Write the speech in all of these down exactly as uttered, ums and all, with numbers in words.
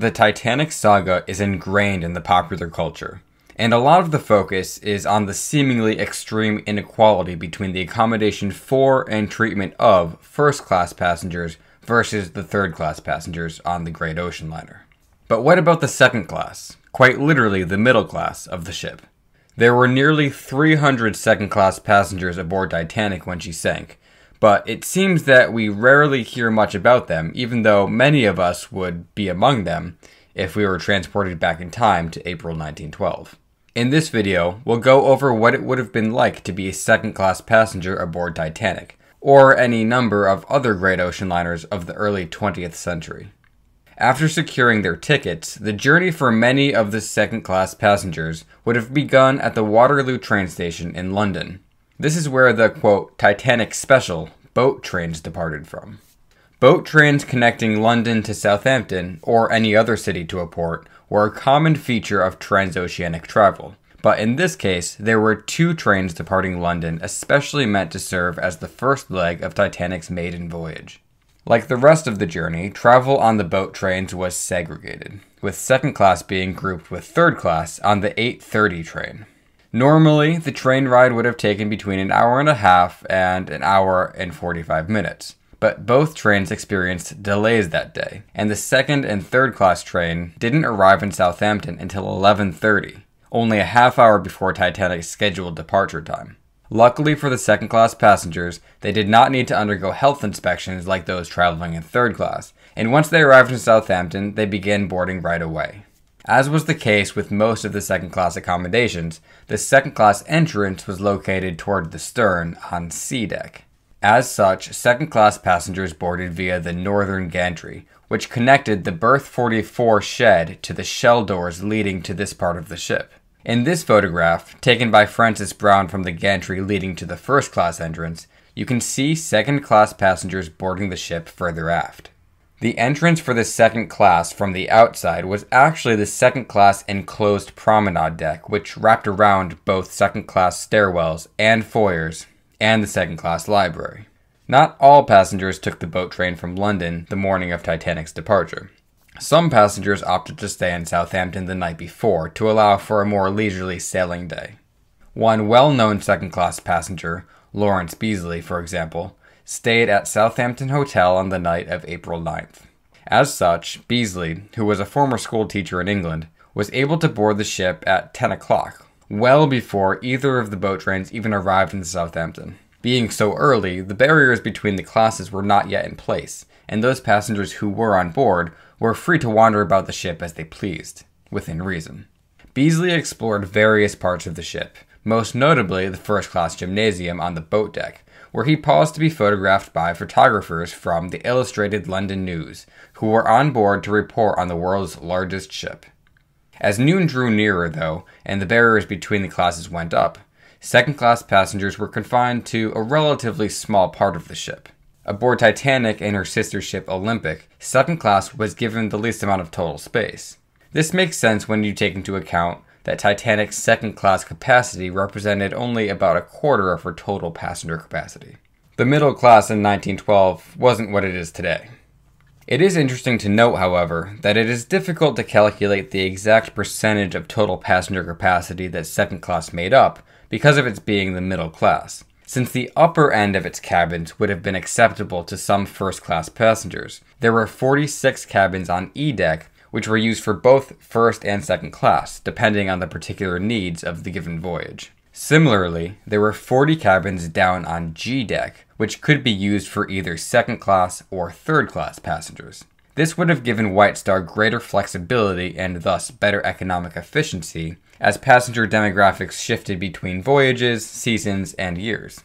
The Titanic saga is ingrained in the popular culture, and a lot of the focus is on the seemingly extreme inequality between the accommodation for and treatment of first-class passengers versus the third-class passengers on the Great Ocean Liner. But what about the second class, quite literally the middle class of the ship? There were nearly three hundred second-class passengers aboard Titanic when she sank, but it seems that we rarely hear much about them, even though many of us would be among them if we were transported back in time to April nineteen twelve. In this video, we'll go over what it would have been like to be a second-class passenger aboard Titanic, or any number of other great ocean liners of the early twentieth century. After securing their tickets, the journey for many of the second-class passengers would have begun at the Waterloo train station in London. This is where the, quote, Titanic special boat trains departed from. Boat trains connecting London to Southampton, or any other city to a port, were a common feature of transoceanic travel. But in this case, there were two trains departing London especially meant to serve as the first leg of Titanic's maiden voyage. Like the rest of the journey, travel on the boat trains was segregated, with second class being grouped with third class on the eight thirty train. Normally, the train ride would have taken between an hour and a half and an hour and forty-five minutes, but both trains experienced delays that day, and the second and third class train didn't arrive in Southampton until eleven thirty, only a half hour before Titanic's scheduled departure time. Luckily for the second class passengers, they did not need to undergo health inspections like those traveling in third class, and once they arrived in Southampton, they began boarding right away. As was the case with most of the second-class accommodations, the second-class entrance was located toward the stern on C deck. As such, second-class passengers boarded via the northern gantry, which connected the berth forty-four shed to the shell doors leading to this part of the ship. In this photograph, taken by Francis Brown from the gantry leading to the first-class entrance, you can see second-class passengers boarding the ship further aft. The entrance for the second class from the outside was actually the second class enclosed promenade deck, which wrapped around both second class stairwells and foyers and the second class library. Not all passengers took the boat train from London the morning of Titanic's departure. Some passengers opted to stay in Southampton the night before to allow for a more leisurely sailing day. One well-known second class passenger, Lawrence Beesley, for example, stayed at Southampton Hotel on the night of April ninth. As such, Beesley, who was a former school teacher in England, was able to board the ship at ten o'clock, well before either of the boat trains even arrived in Southampton. Being so early, the barriers between the classes were not yet in place, and those passengers who were on board were free to wander about the ship as they pleased, within reason. Beesley explored various parts of the ship, most notably the first-class gymnasium on the boat deck, where he paused to be photographed by photographers from the Illustrated London News, who were on board to report on the world's largest ship. As noon drew nearer, though, and the barriers between the classes went up, second-class passengers were confined to a relatively small part of the ship. Aboard Titanic and her sister ship Olympic, second class was given the least amount of total space. This makes sense when you take into account that Titanic's second-class capacity represented only about a quarter of her total passenger capacity. The middle class in nineteen twelve wasn't what it is today. It is interesting to note, however, that it is difficult to calculate the exact percentage of total passenger capacity that second class made up because of its being the middle class, since the upper end of its cabins would have been acceptable to some first-class passengers. There were forty-six cabins on E deck, which were used for both first and second class, depending on the particular needs of the given voyage. Similarly, there were forty cabins down on G deck, which could be used for either second class or third class passengers. This would have given White Star greater flexibility and thus better economic efficiency as passenger demographics shifted between voyages, seasons, and years.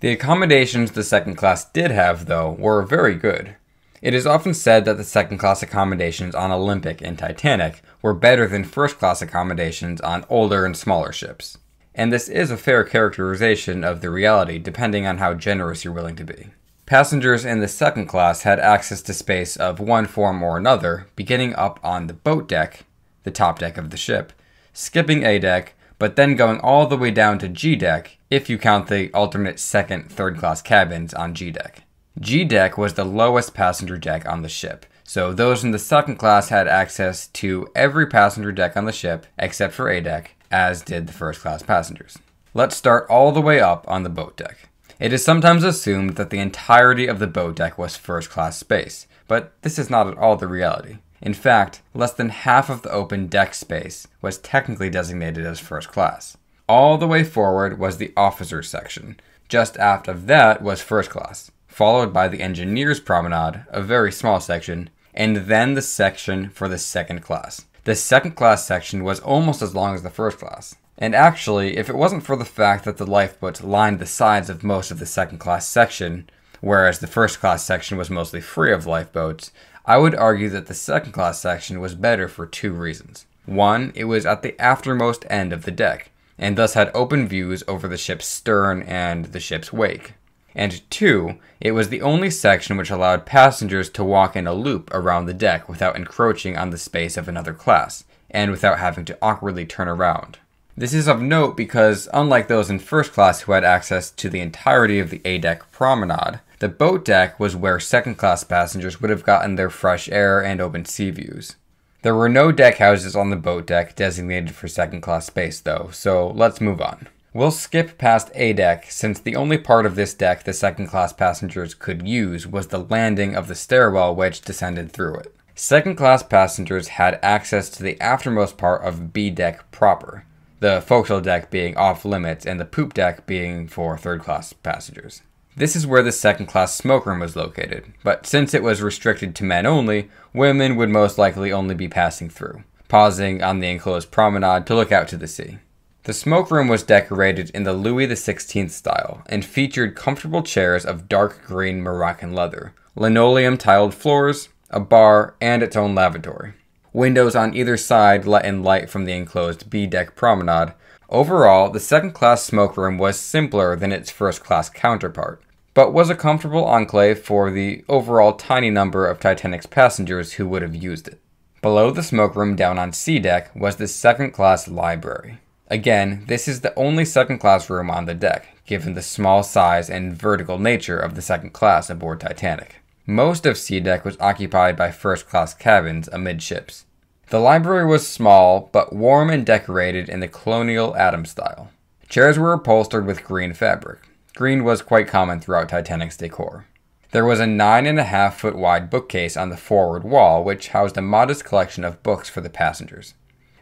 The accommodations the second class did have, though, were very good. It is often said that the second-class accommodations on Olympic and Titanic were better than first-class accommodations on older and smaller ships. And this is a fair characterization of the reality, depending on how generous you're willing to be. Passengers in the second class had access to space of one form or another, beginning up on the boat deck, the top deck of the ship, skipping A deck, but then going all the way down to G deck, if you count the alternate second, third-class cabins on G deck. G deck was the lowest passenger deck on the ship, So those in the second class had access to every passenger deck on the ship, except for A deck, as did the first class passengers. Let's start all the way up on the boat deck. It is sometimes assumed that the entirety of the boat deck was first class space, but this is not at all the reality. In fact, less than half of the open deck space was technically designated as first class. All the way forward was the officers' section. Just aft of that was first class, followed by the engineers' promenade, a very small section, and then the section for the second class. The second class section was almost as long as the first class. And actually, if it wasn't for the fact that the lifeboats lined the sides of most of the second class section, whereas the first class section was mostly free of lifeboats, I would argue that the second class section was better for two reasons. One, it was at the aftermost end of the deck, and thus had open views over the ship's stern and the ship's wake. And two, it was the only section which allowed passengers to walk in a loop around the deck without encroaching on the space of another class, and without having to awkwardly turn around. This is of note because, unlike those in first class who had access to the entirety of the A-deck promenade, the boat deck was where second-class passengers would have gotten their fresh air and open sea views. There were no deck houses on the boat deck designated for second-class space, though, so let's move on. We'll skip past A-deck, since the only part of this deck the second-class passengers could use was the landing of the stairwell which descended through it. Second-class passengers had access to the aftermost part of B-deck proper, the forecastle deck being off-limits and the poop deck being for third-class passengers. This is where the second-class smoke room was located, but since it was restricted to men only, women would most likely only be passing through, pausing on the enclosed promenade to look out to the sea. The smoke room was decorated in the Louis the sixteenth style, and featured comfortable chairs of dark green Moroccan leather, linoleum-tiled floors, a bar, and its own lavatory. Windows on either side let in light from the enclosed B-deck promenade. Overall, the second-class smoke room was simpler than its first-class counterpart, but was a comfortable enclave for the overall tiny number of Titanic's passengers who would have used it. Below the smoke room down on C-deck was the second-class library. Again, this is the only second-class room on the deck, given the small size and vertical nature of the second class aboard Titanic. Most of C-deck was occupied by first-class cabins amidships. The library was small, but warm and decorated in the colonial Adam style. Chairs were upholstered with green fabric. Green was quite common throughout Titanic's decor. There was a nine and a half foot wide bookcase on the forward wall, which housed a modest collection of books for the passengers.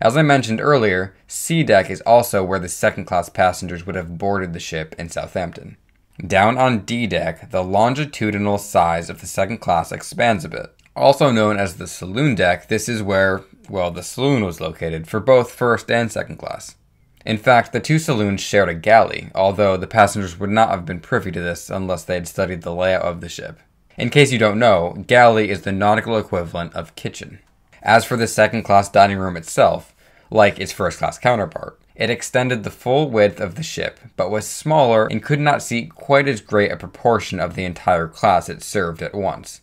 As I mentioned earlier, C-deck is also where the second-class passengers would have boarded the ship in Southampton. Down on D-deck, the longitudinal size of the second class expands a bit. Also known as the saloon deck, this is where, well, the saloon was located for both first and second class. In fact, the two saloons shared a galley, although the passengers would not have been privy to this unless they had studied the layout of the ship. In case you don't know, galley is the nautical equivalent of kitchen. As for the second class dining room itself, like its first class counterpart, it extended the full width of the ship, but was smaller and could not seat quite as great a proportion of the entire class it served at once,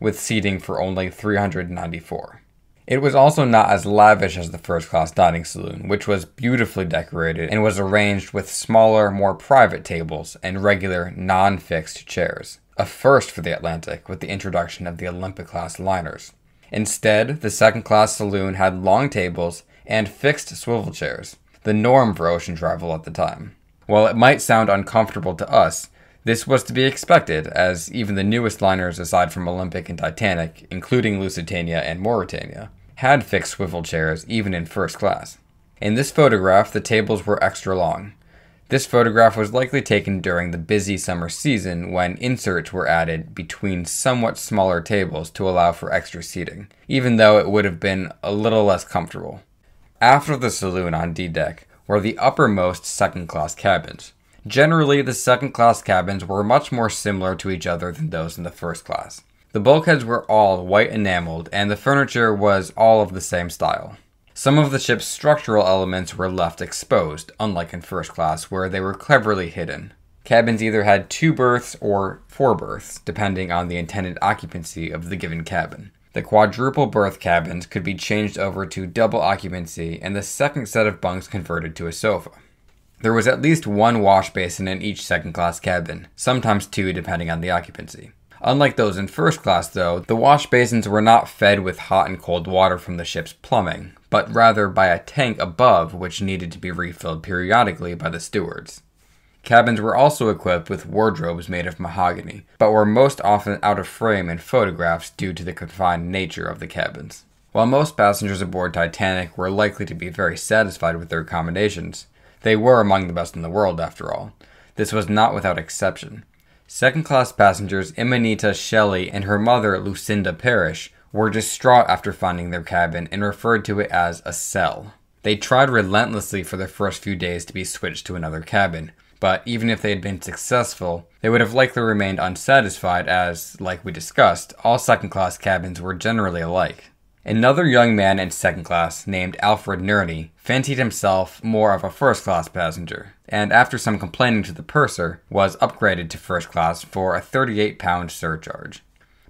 with seating for only three hundred ninety-four. It was also not as lavish as the first-class dining saloon, which was beautifully decorated and was arranged with smaller, more private tables and regular, non-fixed chairs, a first for the Atlantic with the introduction of the Olympic-class liners. Instead, the second-class saloon had long tables and fixed swivel chairs, the norm for ocean travel at the time. While it might sound uncomfortable to us, this was to be expected, as even the newest liners aside from Olympic and Titanic, including Lusitania and Mauretania, had fixed swivel chairs even in first class. In this photograph, the tables were extra long. This photograph was likely taken during the busy summer season when inserts were added between somewhat smaller tables to allow for extra seating, even though it would have been a little less comfortable. After the saloon on D-deck were the uppermost second-class cabins. Generally, the second-class cabins were much more similar to each other than those in the first class. The bulkheads were all white enameled, and the furniture was all of the same style. Some of the ship's structural elements were left exposed, unlike in first class, where they were cleverly hidden. Cabins either had two berths or four berths, depending on the intended occupancy of the given cabin. The quadruple berth cabins could be changed over to double occupancy and the second set of bunks converted to a sofa. There was at least one wash basin in each second class cabin, sometimes two depending on the occupancy. Unlike those in first class, though, the wash basins were not fed with hot and cold water from the ship's plumbing, but rather by a tank above, which needed to be refilled periodically by the stewards. Cabins were also equipped with wardrobes made of mahogany, but were most often out of frame in photographs due to the confined nature of the cabins. While most passengers aboard Titanic were likely to be very satisfied with their accommodations, they were among the best in the world, after all. This was not without exception. Second-class passengers Imanita Shelley and her mother Lucinda Parrish were distraught after finding their cabin and referred to it as a cell. They tried relentlessly for the first few days to be switched to another cabin, but even if they had been successful, they would have likely remained unsatisfied as, like we discussed, all second-class cabins were generally alike. Another young man in second class, named Alfred Nerney, fancied himself more of a first-class passenger, and after some complaining to the purser, was upgraded to first class for a thirty-eight pound surcharge.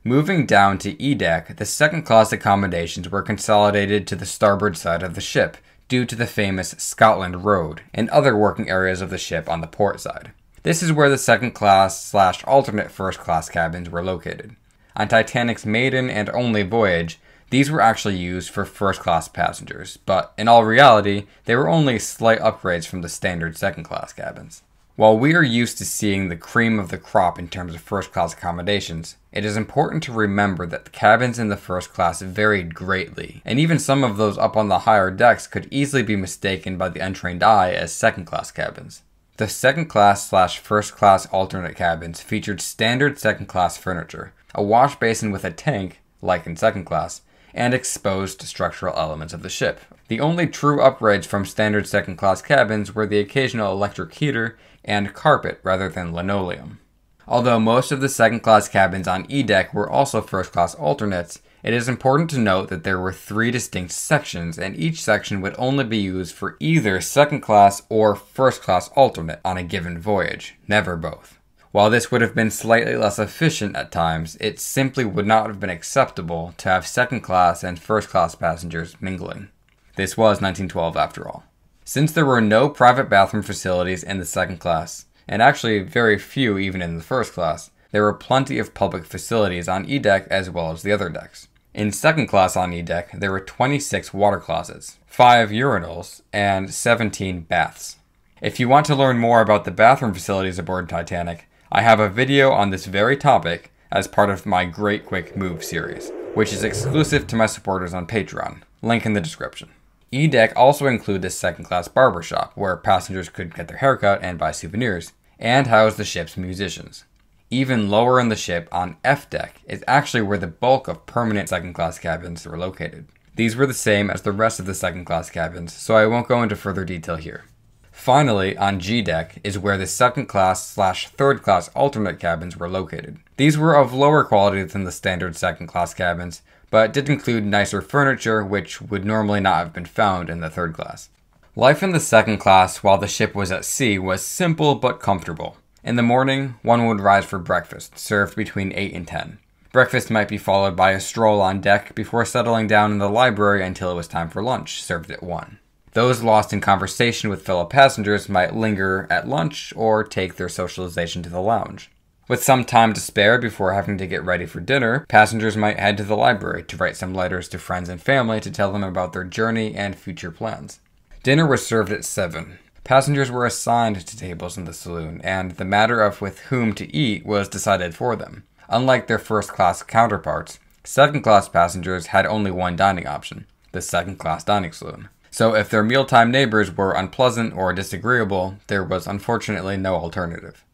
Moving down to E deck, the second-class accommodations were consolidated to the starboard side of the ship, due to the famous Scotland Road and other working areas of the ship on the port side. This is where the second-class slash alternate first-class cabins were located. On Titanic's maiden and only voyage, these were actually used for first-class passengers, but in all reality, they were only slight upgrades from the standard second-class cabins. While we are used to seeing the cream of the crop in terms of first-class accommodations, it is important to remember that the cabins in the first class varied greatly, and even some of those up on the higher decks could easily be mistaken by the untrained eye as second-class cabins. The second-class slash first-class alternate cabins featured standard second-class furniture, a wash basin with a tank, like in second class, and exposed structural elements of the ship. The only true upgrades from standard second-class cabins were the occasional electric heater and carpet rather than linoleum. Although most of the second-class cabins on E-deck were also first-class alternates, it is important to note that there were three distinct sections, and each section would only be used for either second-class or first-class alternate on a given voyage, never both. While this would have been slightly less efficient at times, it simply would not have been acceptable to have second-class and first-class passengers mingling. This was nineteen twelve after all. Since there were no private bathroom facilities in the second class, and actually very few even in the first class, there were plenty of public facilities on E-deck as well as the other decks. In second class on E-deck, there were twenty-six water closets, five urinals, and seventeen baths. If you want to learn more about the bathroom facilities aboard Titanic, I have a video on this very topic as part of my Great Quick Move series, which is exclusive to my supporters on Patreon. Link in the description. E-deck also include the second-class barbershop, where passengers could get their haircut and buy souvenirs, and house the ship's musicians. Even lower in the ship, on F-deck, is actually where the bulk of permanent second-class cabins were located. These were the same as the rest of the second-class cabins, so I won't go into further detail here. Finally, on G-deck is where the second-class slash third-class alternate cabins were located. These were of lower quality than the standard second-class cabins, but did include nicer furniture, which would normally not have been found in the third class. Life in the second class while the ship was at sea was simple but comfortable. In the morning, one would rise for breakfast, served between eight and ten. Breakfast might be followed by a stroll on deck before settling down in the library until it was time for lunch, served at one. Those lost in conversation with fellow passengers might linger at lunch or take their socialization to the lounge. With some time to spare before having to get ready for dinner, passengers might head to the library to write some letters to friends and family to tell them about their journey and future plans. Dinner was served at seven. Passengers were assigned to tables in the saloon, and the matter of with whom to eat was decided for them. Unlike their first-class counterparts, second-class passengers had only one dining option, the second-class dining saloon. So if their mealtime neighbors were unpleasant or disagreeable, there was unfortunately no alternative.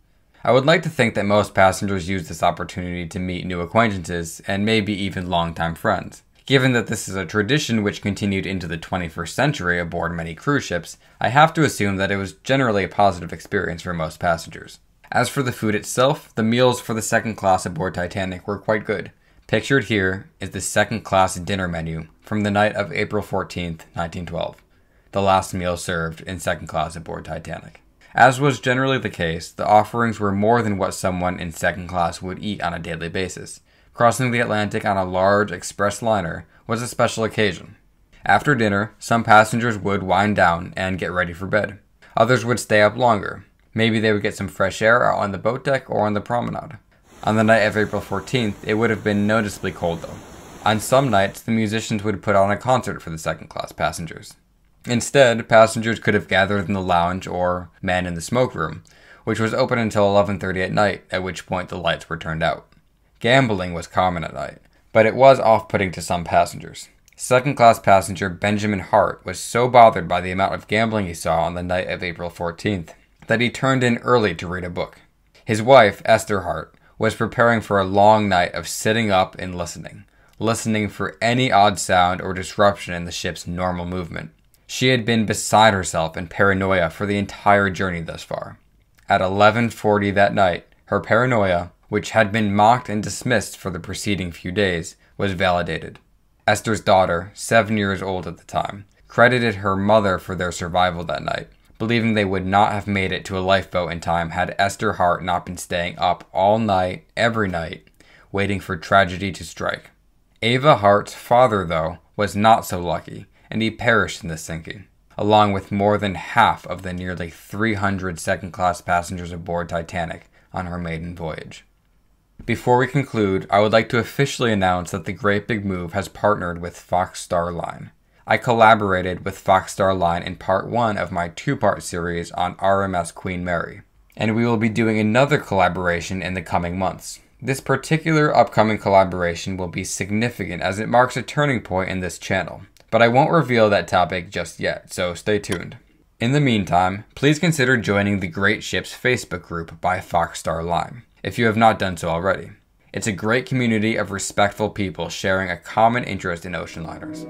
I would like to think that most passengers used this opportunity to meet new acquaintances and maybe even longtime friends. Given that this is a tradition which continued into the twenty-first century aboard many cruise ships, I have to assume that it was generally a positive experience for most passengers. As for the food itself, the meals for the second class aboard Titanic were quite good. Pictured here is the second class dinner menu from the night of April fourteenth, nineteen twelve, the last meal served in second class aboard Titanic. As was generally the case, the offerings were more than what someone in second class would eat on a daily basis. Crossing the Atlantic on a large express liner was a special occasion. After dinner, some passengers would wind down and get ready for bed. Others would stay up longer. Maybe they would get some fresh air out on the boat deck or on the promenade. On the night of April fourteenth, it would have been noticeably cold though. On some nights, the musicians would put on a concert for the second-class passengers. Instead, passengers could have gathered in the lounge or men in the smoke room, which was open until eleven thirty at night, at which point the lights were turned out. Gambling was common at night, but it was off-putting to some passengers. Second-class passenger Benjamin Hart was so bothered by the amount of gambling he saw on the night of April fourteenth that he turned in early to read a book. His wife, Esther Hart, was preparing for a long night of sitting up and listening, listening for any odd sound or disruption in the ship's normal movement. She had been beside herself in paranoia for the entire journey thus far. At eleven forty that night, her paranoia, which had been mocked and dismissed for the preceding few days, was validated. Esther's daughter, seven years old at the time, credited her mother for their survival that night, believing they would not have made it to a lifeboat in time had Esther Hart not been staying up all night, every night, waiting for tragedy to strike. Ava Hart's father, though, was not so lucky, and he perished in the sinking, along with more than half of the nearly three hundred second-class passengers aboard Titanic on her maiden voyage. Before we conclude, I would like to officially announce that The Great Big Move has partnered with Fox Star Line. I collaborated with Fox Star Line in part one of my two-part series on R M S Queen Mary, and we will be doing another collaboration in the coming months. This particular upcoming collaboration will be significant as it marks a turning point in this channel, but I won't reveal that topic just yet, so stay tuned. In the meantime, please consider joining the Great Ships Facebook group by Fox Star Line, if you have not done so already. It's a great community of respectful people sharing a common interest in ocean liners.